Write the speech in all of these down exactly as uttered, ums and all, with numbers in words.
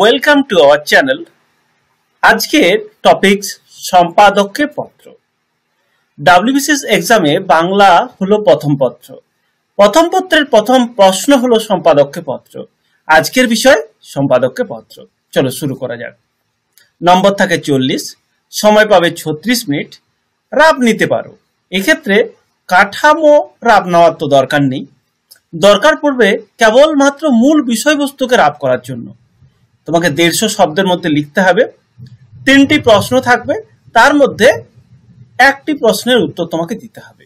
Welcome to our channel. आज के topics सम्पादक के पत्र। डब्ल्यूबीसीएस एग्जामे बांगला हलो प्रथम पत्र। प्रथम पत्र प्रथम प्रश्न हलो सम्पादक के पत्र। आजकेर विषय सम्पादक के पत्र। चलो शुरू करा जाक। नम्बर थाके चल्लिस, समय पाबे छत्रिश मिनट। राब निते पारो। एई क्षेत्रे काठामो राब नेওয়ার तो दरकार नेই। दरकार पड़बे केवलमात्र मूल विषयबस्तुके राब करार जोन्नो। তোমাকে দেড়শো শব্দের মধ্যে লিখতে হবে। তিনটি প্রশ্ন থাকবে, তার মধ্যে একটি প্রশ্নের উত্তর তোমাকে দিতে হবে।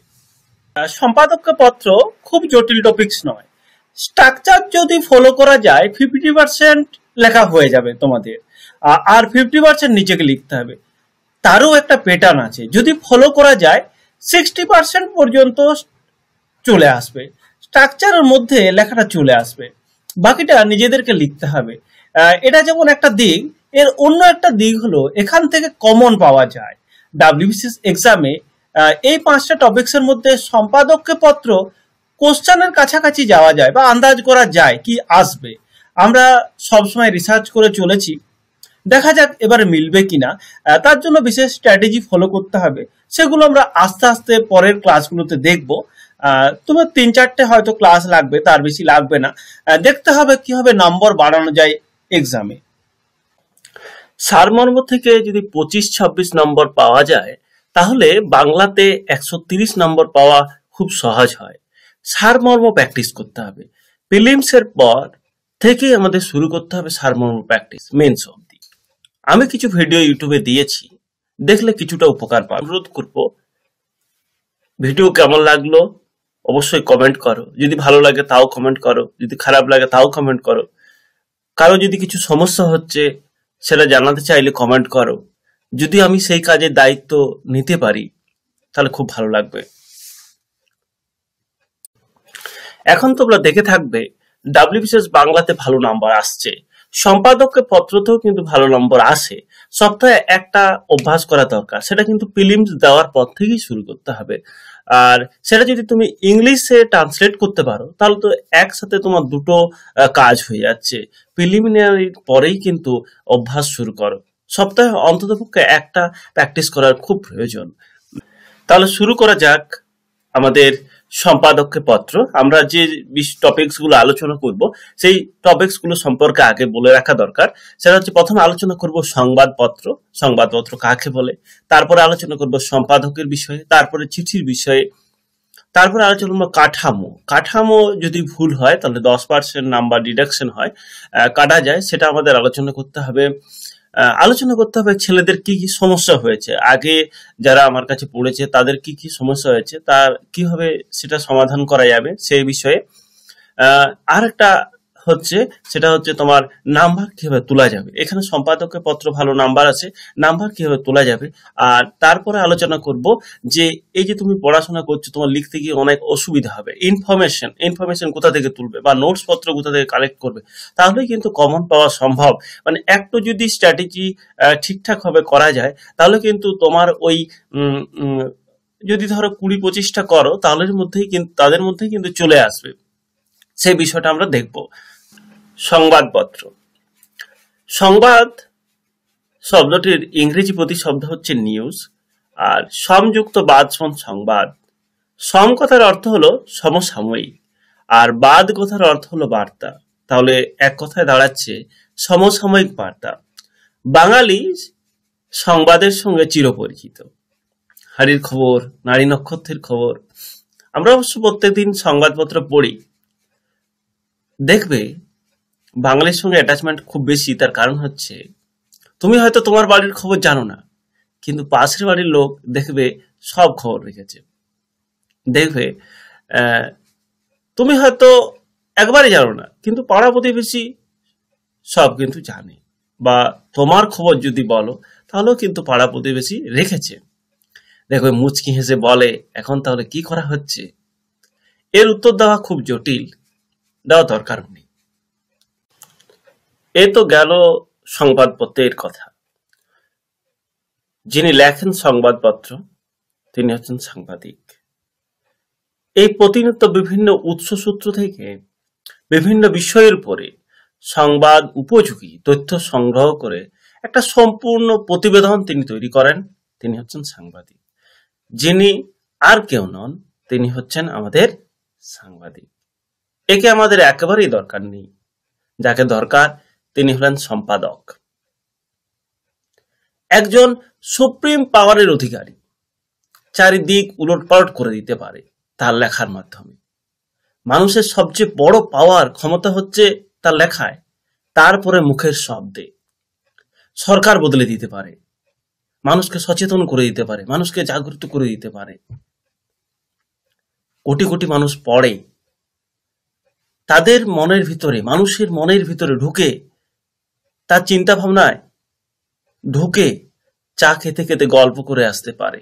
সম্পাদক পত্র খুব জটিল টপিকস নয়। স্ট্রাকচার যদি ফলো করা যায় পঞ্চাশ পার্সেন্ট লেখা হয়ে যাবে তোমাদের, আর পঞ্চাশ পার্সেন্ট নিজেকে লিখতে হবে। তারও একটা প্যাটার্ন আছে, যদি ফলো করা যায় ষাট পার্সেন্ট পর্যন্ত চলে আসবে। স্ট্রাকচারের মধ্যে লেখাটা চলে আসবে, বাকিটা নিজেদেরকে লিখতে হবে। এটা যেমন একটা দিক, এর অন্য একটা দিক হলো এখান থেকে কমন পাওয়া যায়। ডব্লিউবিসিএস এক্সামে এই পাঁচটা টপিকসের মধ্যে সম্পাদককে পত্র কোশ্চেনের কাছাকাছি যাওয়া যায় বা আন্দাজ করা যায় কি আসবে। আমরা সবসময় রিসার্চ করে চলেছি, দেখা যাক এবারে মিলবে কিনা। তার জন্য বিশেষ স্ট্র্যাটেজি ফলো করতে হবে, সেগুলো আমরা আস্তে আস্তে পরের ক্লাসগুলোতে দেখব। তোমার তিন চারটে হয়তো ক্লাস লাগবে, তার বেশি লাগবে না। দেখতে হবে কিভাবে নম্বর বাড়ানো যায় এক্সামে। সারমর্ম থেকে যদি পঁচিশ ছাব্বিশ নম্বর পাওয়া যায়, তাহলে বাংলাতে একশো তিরিশ নম্বর পাওয়া খুব সহজ হয়। সারমর্ম প্র্যাকটিস করতে হবে। প্রিলিমসের পর থেকে আমাদের শুরু করতে হবে সারমর্ম প্র্যাকটিস মেন্স অবধি। আমি কিছু ভিডিও ইউটিউবে দিয়েছি, দেখলে কিছুটা উপকার পাবে। অনুরোধ করব, ভিডিও কেমন লাগলো অবশ্যই কমেন্ট করো। যদি ভালো লাগে তাও কমেন্ট করো, যদি খারাপ লাগে তাও কমেন্ট করো। কারো যদি কিছু সমস্যা হচ্ছে সেটা জানাতে চাইলে কমেন্ট করো। যদি আমি সেই কাজে দায়িত্ব নিতে পারি তাহলে খুব ভালো লাগবে। এখন তোমরা দেখে থাকবে ডব্লিউবিসিএস বাংলাতে ভালো নাম্বার আসছে, সম্পাদককে পত্রতেও কিন্তু ভালো নম্বর আসে। সপ্তাহে একটা অভ্যাস করা দরকার, সেটা কিন্তু প্রিলিমস দেওয়ার পর থেকেই শুরু করতে হবে। আর সেটা যদি তুমি ইংলিশে ট্রান্সলেট করতে পারো তাহলে তো একসাথে তোমার দুটো কাজ হয়ে যাচ্ছে। প্রিলিমিনারির পরেই কিন্তু অভ্যাস শুরু করো। সপ্তাহে অন্ততপক্ষে একটা প্র্যাকটিস করার খুব প্রয়োজন। তাহলে শুরু করা যাক আমাদের সম্পাদককে পত্র। আমরা যে টপিকস গুলো আলোচনা করব সেই টপিকস গুলো সম্পর্কে আগে বলে রাখা দরকার। সেটা হচ্ছে প্রথমে আলোচনা করব সংবাদপত্র, সংবাদপত্র কাকে বলে। তারপরে আলোচনা করব সম্পাদকের বিষয়ে, তারপরে চিঠির বিষয়ে, তারপরে আলোচনা করব কাঠামো। কাঠামো যদি ভুল হয় তাহলে দশ পার্সেন্ট নাম্বার ডিডাকশন হয়, কাটা যায়, সেটা আমাদের আলোচনা করতে হবে। আলোচনা করতে হবে ছেলেদের কি কি সমস্যা হয়েছে, আগে যারা আমার কাছে পড়েছে তাদের কি কি সমস্যা হয়েছে, তার কিভাবে সেটা সমাধান করা যাবে সেই বিষয়ে। আর একটা হচ্ছে সেটা হচ্ছে তোমার নাম্বার কিভাবে তোলা যাবে। এখানে সম্পাদককে পত্র ভালো নাম্বার আছে, নাম্বার কিভাবে তোলা যাবে। আর তারপরে আলোচনা করব যে এই যে তুমি পড়াশোনা করছো, তোমার লিখতে গিয়ে অনেক অসুবিধা হবে। ইনফরমেশন ইনফরমেশন কোথা থেকে তুলবে বা নোটস পত্র কোথা থেকে কালেক্ট করবে, তাহলেই কিন্তু কমন পাওয়া সম্ভব। মানে একটু যদি স্ট্র্যাটেজি ঠিকঠাকভাবে করা যায় তাহলে কিন্তু তোমার ওই যদি ধরো কুড়ি পঁচিশটা করো তাহলে মধ্যেই কিন্তু তাদের মধ্যেই কিন্তু চলে আসবে। সেই বিষয়টা আমরা দেখব। সংবাদপত্র, সংবাদ শব্দটির ইংরেজি প্রতিশব্দ হচ্ছে নিউজ, আর সমযুক্ত বাদ সমান সংবাদ। সম কথার অর্থ হলো সমসাময়িক, আর বাদ কথার অর্থ হলো বার্তা। তাহলে এক কথায় দাঁড়াচ্ছে সমসাময়িক বার্তা। বাঙালি সংবাদের সঙ্গে চিরপরিচিত। হাড়ির খবর, নারী নক্ষত্রের খবর, আমরা অবশ্য প্রত্যেকদিন সংবাদপত্র পড়ি। দেখবে বাঙালির সঙ্গে অ্যাটাচমেন্ট খুব বেশি। তার কারণ হচ্ছে তুমি হয়তো তোমার বাড়ির খবর জানো না, কিন্তু পাশের বাড়ির লোক দেখবে সব খবর রেখেছে। দেখবে তুমি হয়তো একবারই জানো না, কিন্তু পাড়া প্রতিবেশী সব কিন্তু জানে। বা তোমার খবর যদি বলো তাহলেও কিন্তু পাড়া প্রতিবেশী রেখেছে। দেখবে মুচকি হেসে বলে, এখন তাহলে কি করা হচ্ছে। এর উত্তর দেওয়া খুব জটিল, দেওয়া দরকার নেই। এ তো গেল সংবাদপত্রের কথা। যিনি লেখেন সংবাদপত্র তিনি হচ্ছেন সাংবাদিক। এই প্রতিনিয়ত বিভিন্ন উৎস সূত্র থেকে বিভিন্ন বিষয়ের উপরে সংবাদ উপযোগী তথ্য সংগ্রহ করে একটা সম্পূর্ণ প্রতিবেদন তিনি তৈরি করেন। তিনি হচ্ছেন সাংবাদিক, যিনি আর কেউ নন, তিনি হচ্ছেন আমাদের সাংবাদিক। একে আমাদের একেবারেই দরকার নেই, যাকে দরকার তিনি হলেন সম্পাদক, একজন সুপ্রিম পাওয়ারের অধিকারী, চারিদিক উলটপালট করে দিতে পারে তার লেখার মাধ্যমে। মানুষের সবচেয়ে বড় পাওয়ার ক্ষমতা হচ্ছে তার লেখায়, তারপরে মুখের শব্দে। সরকার বদলে দিতে পারে, মানুষকে সচেতন করে দিতে পারে, মানুষকে জাগ্রত করে দিতে পারে। কোটি কোটি মানুষ পড়ে, তাদের মনের ভিতরে, মানুষের মনের ভিতরে ঢুকে, তার চিন্তা ভাবনায় ঢুকে, চা খেতে খেতে গল্প করে আসতে পারে।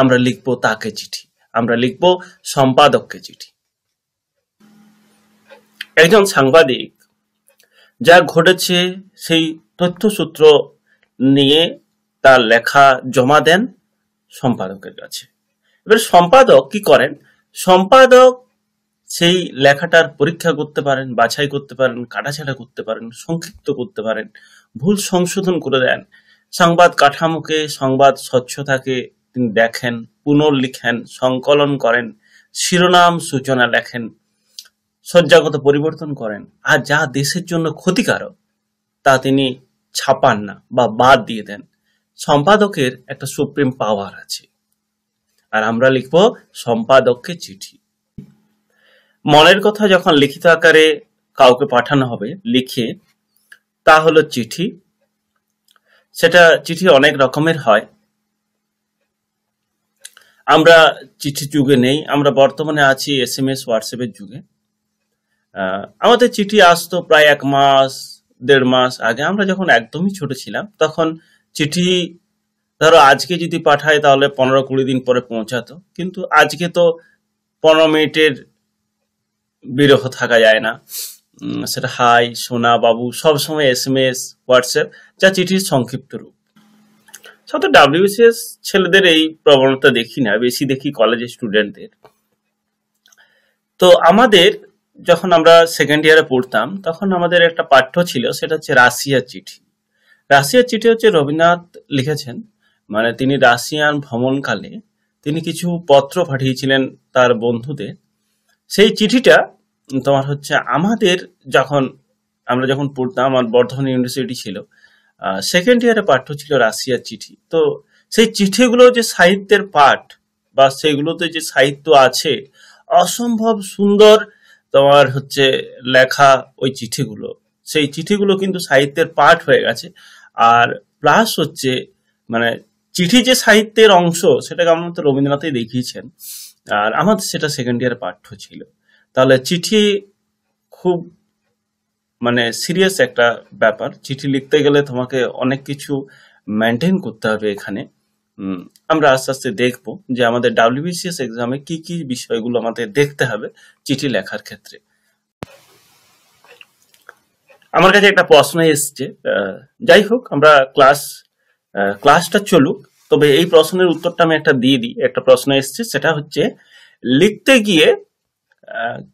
আমরা লিখব তাকে চিঠি, আমরা লিখব সম্পাদককে চিঠি। একজন সাংবাদিক যা ঘটেছে সেই তথ্যসূত্র নিয়ে তার লেখা জমা দেন সম্পাদকের কাছে। এবার সম্পাদক কি করেন? সম্পাদক সেই লেখাটার পরীক্ষা করতে পারেন, বাছাই করতে পারেন, কাটাছাটা করতে পারেন, সংক্ষিপ্ত করতে পারেন, ভুল সংশোধন করে দেন। সংবাদ কাঠামোকে, সংবাদ স্বচ্ছতাকে তিনি দেখেন, পুনর্লিখেন, সংকলন করেন, শিরোনাম সূচনা লেখেন, সজ্জাগত পরিবর্তন করেন। আর যা দেশের জন্য ক্ষতিকারক তা তিনি ছাপান না বা বাদ দিয়ে দেন। সম্পাদকের একটা সুপ্রিম পাওয়ার আছে। আর আমরা লিখব সম্পাদককে চিঠি। মনের কথা যখন লিখিত আকারে কাউকে পাঠানো হবে লিখে, তা হলো চিঠি। সেটা চিঠি অনেক রকমের হয়। আমরা চিঠি যুগে নেই, আমরা বর্তমানে আছি এস এম এস হোয়াটসঅ্যাপের যুগে। আমাদের চিঠি আসতো প্রায় এক মাস দেড় মাস আগে। আমরা যখন একদমই ছোট ছিলাম তখন চিঠি, ধরো আজকে যদি পাঠায় তাহলে পনেরো কুড়ি দিন পরে পৌঁছাতো। কিন্তু আজকে তো পনেরো মিনিটের বিরহ থাকা যায় না। সেটা হাই, সোনা, বাবু সবসময় এস এম এস হোয়াটসঅ্যাপ, যা চিঠির সংক্ষিপ্ত রূপ। সাথে ডাব্লিউবিসিএস ছেলেদের এই প্রবণতা দেখি না, বেশি দেখি কলেজের স্টুডেন্টদের। তো আমাদের যখন আমরা সেকেন্ড ইয়ারে পড়তাম তখন আমাদের একটা পাঠ্য ছিল, সেটা হচ্ছে রাশিয়ার চিঠি। রাশিয়ার চিঠি হচ্ছে রবীন্দ্রনাথ লিখেছেন, মানে তিনি রাশিয়ান ভ্রমণকালে তিনি কিছু পত্র পাঠিয়েছিলেন তার বন্ধুদের। সেই চিঠিটা তোমার হচ্ছে আমাদের যখন আমরা যখন পড়তাম, আমার বর্ধমান ইউনিভার্সিটি ছিল, সেকেন্ড ইয়ারে পাঠ্য ছিল রাশিয়ার চিঠি। তো সেই চিঠিগুলো যে সাহিত্যের পাঠ বা সেগুলোতে যে সাহিত্য আছে, অসম্ভব সুন্দর তোমার হচ্ছে লেখা ওই চিঠিগুলো। সেই চিঠিগুলো কিন্তু সাহিত্যের পাঠ হয়ে গেছে। আর প্লাস হচ্ছে মানে চিঠি যে সাহিত্যের অংশ সেটাকে আমার মতো রবীন্দ্রনাথই দেখিয়েছেন, আর আমাদের সেটা সেকেন্ড ইয়ার পাঠ্য ছিল। তাহলে চিঠি খুব মানে সিরিয়াস একটা ব্যাপার। চিঠি লিখতে গেলে তোমাকে অনেক কিছু মেনটেন করতে হবে। এখানে আমরা আস্তে আস্তে দেখব যে আমাদের ডাব্লিউবিসিএস এক্সামে কি কি বিষয়গুলো আমাদের দেখতে হবে চিঠি লেখার ক্ষেত্রে। আমার কাছে একটা প্রশ্ন এসছে, যাই হোক আমরা ক্লাস ক্লাসটা চলুক, তবে এই প্রশ্নের উত্তরটা আমি একটা দিয়ে দিই। একটা প্রশ্ন এসছে, সেটা হচ্ছে লিখতে গিয়ে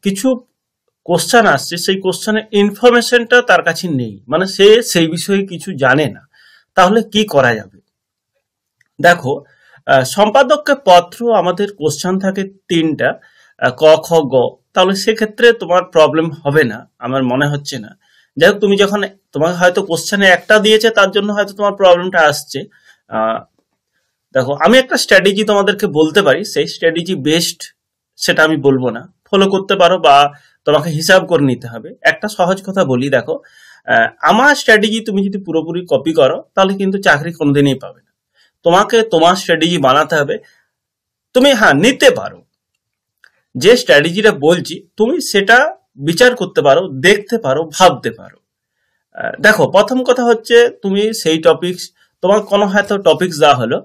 কিছু কোশ্চেন আসছে, সেই কোশ্চেনের ইনফরমেশনটা তার কাছে নেই, মানে সে সেই বিষয়ে কিছু জানে না, তাহলে কি করা যাবে? দেখো, সম্পাদককে পত্র আমাদের কোশ্চেন থাকে তিনটা, ক, খ, গ। তাহলে সেক্ষেত্রে তোমার প্রবলেম হবে না, আমার মনে হচ্ছে না। যাই হোক, তুমি যখন তোমার হয়তো কোশ্চেনে একটা দিয়েছে তার জন্য হয়তো তোমার প্রবলেমটা আসছে। দেখো, আমি একটা স্ট্র্যাটেজি তোমাদেরকে বলতে পারি, সেই স্ট্র্যাটেজি বেস্ট সেটা আমি বলবো না, ফলো করতে পারো বা তোমাকে হিসাব করে নিতে হবে। একটা সহজ কথা বলি, দেখো আমার স্ট্র্যাটেজি তুমি যদি পুরোপুরি কপি করো তাহলে কিন্তু চাকরি কোনোদিনই পাবে না। তোমাকে তোমার স্ট্র্যাটেজি বানাতে হবে। তুমি হ্যাঁ নিতে পারো, যে স্ট্র্যাটেজিটা বলছি তুমি সেটা বিচার করতে পারো, দেখতে পারো, ভাবতে পারো। দেখো, প্রথম কথা হচ্ছে তুমি সেই টপিকস, তোমার কোনো হয়তো টপিকস দেওয়া হলো,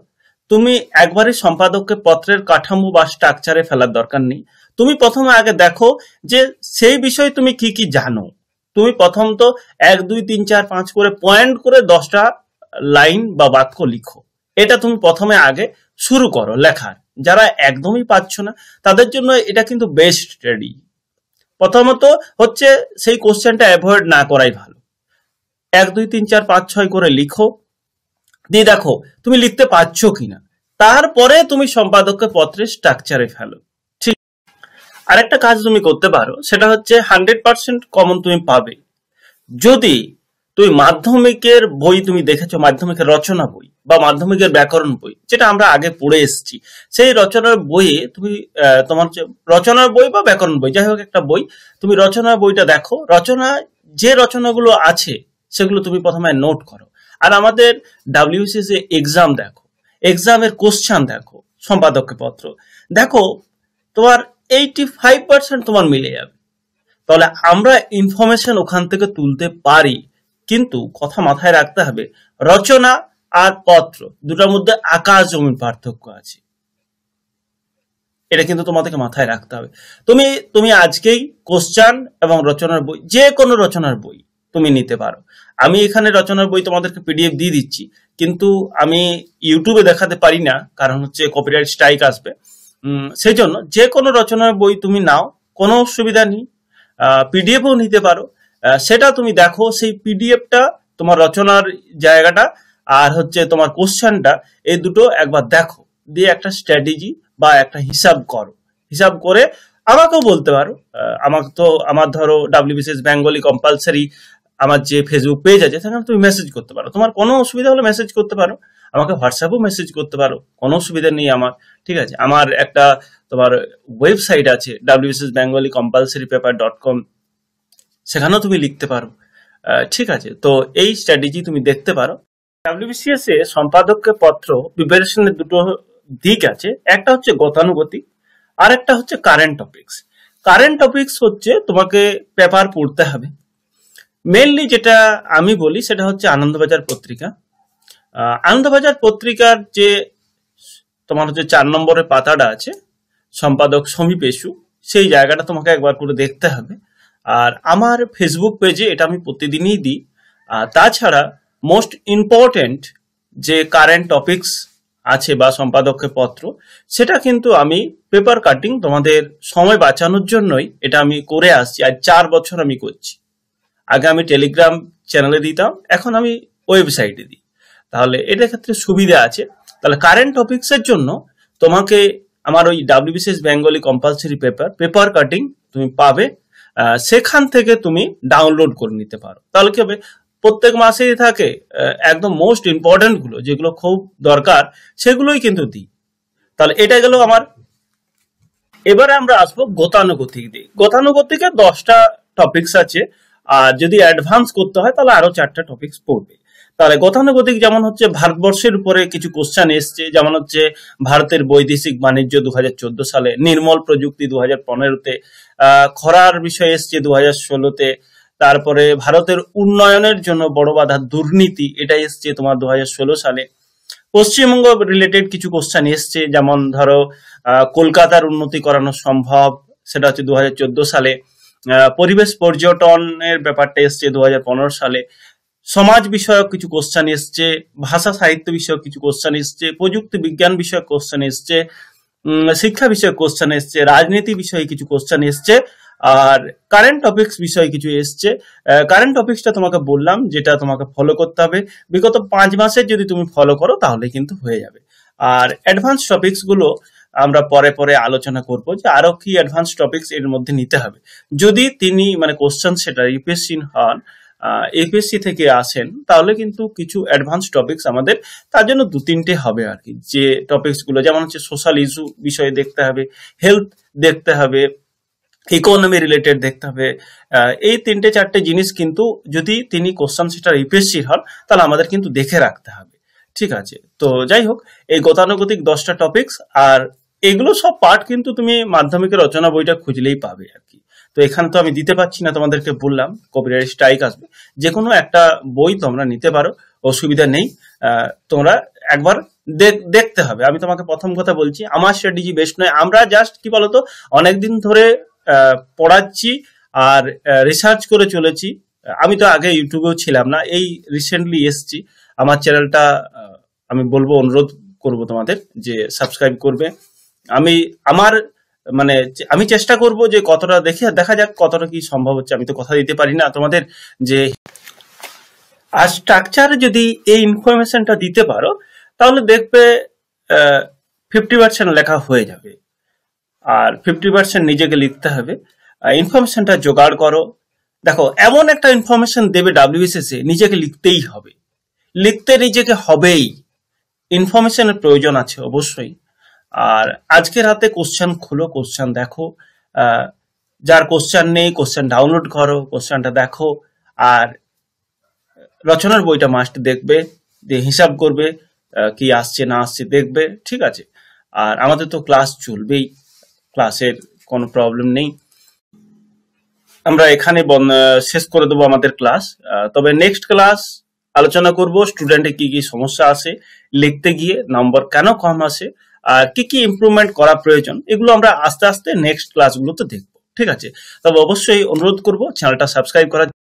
তুমি একবারই সম্পাদককে পত্রের কাঠামো বা স্ট্রাকচারে ফেলার দরকার নেই। তুমি প্রথমে আগে দেখো যে সেই বিষয়ে তুমি কি কি জানো। তুমি প্রথম তো এক দুই তিন চার পাঁচ করে পয়েন্ট করে দশটা লাইন বা বাক্য লিখো। এটা তুমি প্রথমে আগে শুরু করো লেখার। যারা একদমই পাচ্ছ না তাদের জন্য এটা কিন্তু বেস্ট স্টাডি। प्रथमत হচ্ছে সেই কোশ্চেনটা অ্যাভয়েড না করাই ভালো। এক দুই তিন চার পাঁচ ছয় করে লিখো, দিয়ে দেখো তুমি লিখতে পারছো কিনা, তারপরে তুমি সম্পাদককে পত্রের স্ট্রাকচারে ফেলো। ঠিক আরেকটা কাজ তুমি করতে পারো, সেটা হচ্ছে একশো পার্সেন্ট কমন তুমি পাবে যদি তুমি মাধ্যমিকের বই তুমি দেখেছো, মাধ্যমিকের রচনা বই বা মাধ্যমিকের ব্যাকরণ বই যেটা আমরা আগে পড়ে এসেছি, সেই রচনার বইয়ে তুমি তোমার রচনার বই বা ব্যাকরণ বই যাই হোক একটা বই, তুমি রচনার বইটা দেখো, রচনা যে রচনাগুলো আছে সেগুলো তুমি প্রথমে নোট করো। আর আমাদের ডাব্লিউবিসিএস এর এক্সাম দেখো, এক্সামের কোশ্চেন দেখো, সম্পাদককে পত্র দেখো, তোমার এইটি ফাইভ পার্সেন্ট তোমার মিলে যাবে। তাহলে আমরা ইনফরমেশন ওখান থেকে তুলতে পারি, কিন্তু কথা মাথায় রাখতে হবে রচনা আর পত্র দুটার মধ্যে আকাশ জমির পার্থক্য আছে, এটা কিন্তু তোমাদেরকে মাথায় রাখতে হবে। তুমি তুমি আজকেই কোশ্চেন এবং রচনার বই, যে কোনো রচনার বই তুমি নিতে পারো। আমি এখানে রচনার বই তোমাদেরকে পিডিএফ দিয়ে দিচ্ছি, কিন্তু আমি ইউটিউবে দেখাতে পারি না, কারণ হচ্ছে কপিরাইট স্ট্রাইক আসবে। সেই জন্য যে কোনো রচনার বই তুমি নাও, কোনো অসুবিধা নেই, পিডিএফও নিতে পারো। সেটা তুমি দেখো, সেই পিডিএফটা তোমার রচনার জায়গাটা আর হচ্ছে তোমার কোশ্চেনটা এই দুটো একবার দেখো, দিয়ে একটা স্ট্র্যাটেজি বা একটা হিসাব করো। হিসাব করে আমাকেও বলতে পারো, আমাকে তো আমার ধরো ডাব্লিউবিসিএস বেঙ্গলি কম্পালসারি আমার যে ফেসবুক পেজ আছে সেখানে তুমি মেসেজ করতে পারো। তোমার কোনো অসুবিধা হলে মেসেজ করতে পারো, আমাকে হোয়াটসঅ্যাপেও মেসেজ করতে পারো, কোনো অসুবিধা নেই আমার। ঠিক আছে, আমার একটা তোমার ওয়েবসাইট আছে WBCS Bengali compulsory paper dot com, সেখানেও তুমি লিখতে পারো। ঠিক আছে, তো এই স্ট্র্যাটেজি তুমি দেখতে পারো। ডাব্লিউবিসিএস এ সম্পাদককে পত্র প্রিপারেশনের দুটো দিক আছে, একটা হচ্ছে গতানুগতিক আর একটা হচ্ছে কারেন্ট টপিকস। কারেন্ট টপিকস হচ্ছে তোমাকে পেপার পড়তে হবে, মেনলি যেটা আমি বলি সেটা হচ্ছে আনন্দবাজার পত্রিকা। আনন্দবাজার পত্রিকার যে তোমার হচ্ছে চার নম্বরের পাতাটা আছে, সম্পাদক সমী পেশু, সেই জায়গাটা তোমাকে একবার করে দেখতে হবে। আর আমার ফেসবুক পেজে এটা আমি প্রতিদিনই দিই। তাছাড়া মোস্ট ইম্পর্টেন্ট যে কারেন্ট টপিকস আছে বা সম্পাদককে পত্র, সেটা কিন্তু আমি পেপার কাটিং তোমাদের সময় বাঁচানোর জন্যই এটা আমি করে আসছি, আর চার বছর আমি করছি। আগে আমি টেলিগ্রাম চ্যানেলে দিতাম, এখন আমি ওয়েবসাইটে দিই, তাহলে এটার ক্ষেত্রে সুবিধা আছে। তাহলে কারেন্ট টপিকসের জন্য তোমাকে আমার ওই WBCS Bengali compulsory paper paper cutting তুমি পাবে, সেখান থেকে তুমি ডাউনলোড করে নিতে পারো। তাহলে কি হবে, প্রত্যেক মাসেই থাকে একদম মোস্ট ইম্পর্টেন্ট গুলো, যেগুলো খুব দরকার সেগুলোই কিন্তু দিই। তাহলে এটা গেল আমার। এবারে আমরা আসবো গতানুগতিক দিক। গতানুগতিকে দশটা টপিকস আছে, আর যদি অ্যাডভান্স করতে হয় তাহলে আরো চারটা টপিকস পড়বে। তাহলে গতানুগতিক যেমন হচ্ছে ভারতবর্ষের উপরে কিছু কোশ্চেন এসছে, যেমন হচ্ছে ভারতের বৈদেশিক বাণিজ্য দু হাজার চোদ্দ সালে, নির্মল প্রযুক্তি দু হাজার পনেরোতে, খরার বিষয় এসছে দু হাজার ষোলোতে, তারপরে ভারতের উন্নয়নের জন্য বড় বাধা দুর্নীতি, এটা এসছে তোমার দু হাজার ষোলো সালে। পশ্চিমবঙ্গ রিলেটেড কিছু কোশ্চেন এসছে, যেমন ধরো কলকাতার উন্নতি করানো সম্ভব, সেটা হচ্ছে দু হাজার চোদ্দ সালে। পরিবেশ পর্যটনের ব্যাপারটা এসছে দু হাজার পনেরো সালে। সমাজ বিষয়ক কিছু কোশ্চেন এসছে, ভাষা সাহিত্য বিষয়ক কিছু কোশ্চেন এসছে, প্রযুক্তি বিজ্ঞান বিষয়ক কোশ্চেন এসছে, শিক্ষা বিষয়ক কোশ্চেন এসছে, রাজনীতি বিষয়ে কিছু কোশ্চেন এসছে, আর কারেন্ট টপিকস বিষয়ে কিছু এসছে। কারেন্ট টপিকসটা তোমাকে বললাম, যেটা তোমাকে ফলো করতে হবে, বিগত পাঁচ মাসের যদি তুমি ফলো করো তাহলে কিন্তু হয়ে যাবে। আর অ্যাডভান্স টপিকস গুলো আমরা পরে পরে আলোচনা করব, যে আরো কি অ্যাডভান্স টপিকস এর মধ্যে নিতে হবে। যদি তিনি মানে কোশ্চেন সেটা ইউপিএসসি হন, এপিএসসি থেকে আসেন, তাহলে কিন্তু কিছু অ্যাডভান্স টপিকস আমাদের, তার জন্য দু তিনটে হবে আর কি, যে টপিকস গুলো যেমন হচ্ছে সোশ্যাল ইস্যু বিষয়ে দেখতে হবে, হেলথ দেখতে হবে, ইকোনমি রিলেটেড দেখতে হবে। এই তিনটে চারটে জিনিস কিন্তু যদি তিনি কোশ্চেন সেটার ইউপিএসসি হন তাহলে আমাদের কিন্তু দেখে রাখতে হবে। ঠিক আছে, তো যাই হোক, এই গতানুগতিক দশটা টপিকস, আর এগুলো সব পার্ট কিন্তু তুমি মাধ্যমিকের রচনা বইটা খুঁজলেই পাবে আর কি। তো এখানে তো আমি দিতে পারছি না, তোমাদেরকে বললাম কপিরাইট স্ট্রাইক আসবে। যে কোনো একটা বই তোমরা নিতে পারো, অসুবিধা নেই। তোমরা একবার দেখতে হবে। আমি তোমাকে প্রথম কথা বলছি, আমার স্ট্র্যাটেজি বেস্ট নয়, আমরা জাস্ট কি বলতো অনেকদিন ধরে পড়াচ্ছি আর রিসার্চ করে চলেছি। আমি তো আগে ইউটিউবেও ছিলাম না, এই রিসেন্টলি এসছি। আমার চ্যানেলটা আমি বলবো, অনুরোধ করব তোমাদের যে সাবস্ক্রাইব করবে। আমি আমার মানে আমি চেষ্টা করব যে কতটা দেখে দেখা যাক কতটা কি সম্ভব হচ্ছে। আমি তো কথা দিতে পারি না তোমাদের যে আর স্ট্রাকচারে যদি এই ইনফরমেশনটা দিতে পারো তাহলে দেখবে ফিফটি পার্সেন্ট লেখা হয়ে যাবে আর ফিফটি পার্সেন্ট নিজেকে লিখতে হবে। ইনফরমেশনটা জোগাড় করো। দেখো এমন একটা ইনফরমেশন দেবে ডাব্লিউবিসিএস এ নিজেকে লিখতেই হবে, লিখতে নিজেকে হবেই। ইনফরমেশনের প্রয়োজন আছে অবশ্যই। আর আজকের হাতে কোশ্চেন খুলো, কোশ্চেন দেখো, যার কোশ্চেন নেই কোশ্চেন ডাউনলোড করো, কোশ্চেনটা দেখো। আর রচনার বইটা মাস্ট দেখবে, দিয়ে হিসাব করবে কি আসছে না আসছে দেখবে, ঠিক আছে। আর আমাদের তো ক্লাস চলবেই, ক্লাসের কোনো প্রবলেম নেই। আমরা এখানে শেষ করে দেবো আমাদের ক্লাস। তবে নেক্সট ক্লাস আলোচনা করব স্টুডেন্টের কি কি সমস্যা আসে, লিখতে গিয়ে নম্বর কেন কম আসে, আর কি কি ইমপ্রুভমেন্ট করা প্রয়োজন, এগুলো আমরা আস্তে আস্তে নেক্সট ক্লাসগুলোতে দেখবো, ঠিক আছে। তবে অবশ্যই অনুরোধ করব চ্যানেলটা সাবস্ক্রাইব করার।